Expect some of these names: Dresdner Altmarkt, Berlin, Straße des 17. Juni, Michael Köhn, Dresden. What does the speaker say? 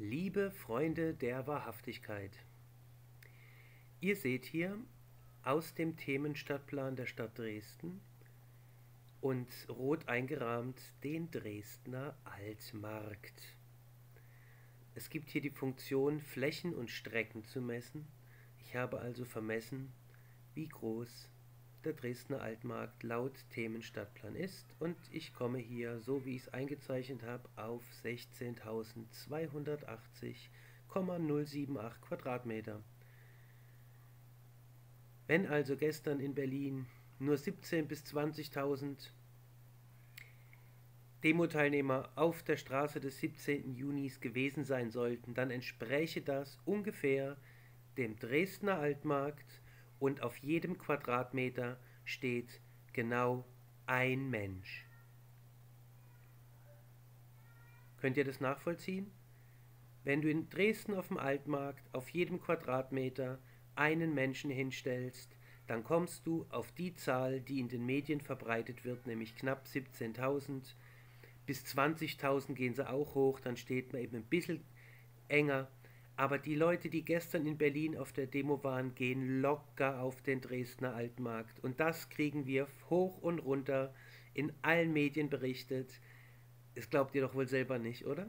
Liebe Freunde der Wahrhaftigkeit, ihr seht hier aus dem Themenstadtplan der Stadt Dresden und rot eingerahmt den Dresdner Altmarkt. Es gibt hier die Funktion, Flächen und Strecken zu messen. Ich habe also vermessen, wie groß der Dresdner Altmarkt laut Themenstadtplan ist, und ich komme hier, so wie ich es eingezeichnet habe, auf 16.280,078 Quadratmeter. Wenn also gestern in Berlin nur 17.000 bis 20.000 Demo-Teilnehmer auf der Straße des 17. Juni gewesen sein sollten, dann entspräche das ungefähr dem Dresdner Altmarkt, und auf jedem Quadratmeter steht genau ein Mensch. Könnt ihr das nachvollziehen? Wenn du in Dresden auf dem Altmarkt auf jedem Quadratmeter einen Menschen hinstellst, dann kommst du auf die Zahl, die in den Medien verbreitet wird, nämlich knapp 17.000. Bis 20.000 gehen sie auch hoch, dann steht man eben ein bisschen enger. Aber die Leute, die gestern in Berlin auf der Demo waren, gehen locker auf den Dresdner Altmarkt. Und das kriegen wir hoch und runter in allen Medien berichtet. Das glaubt ihr doch wohl selber nicht, oder?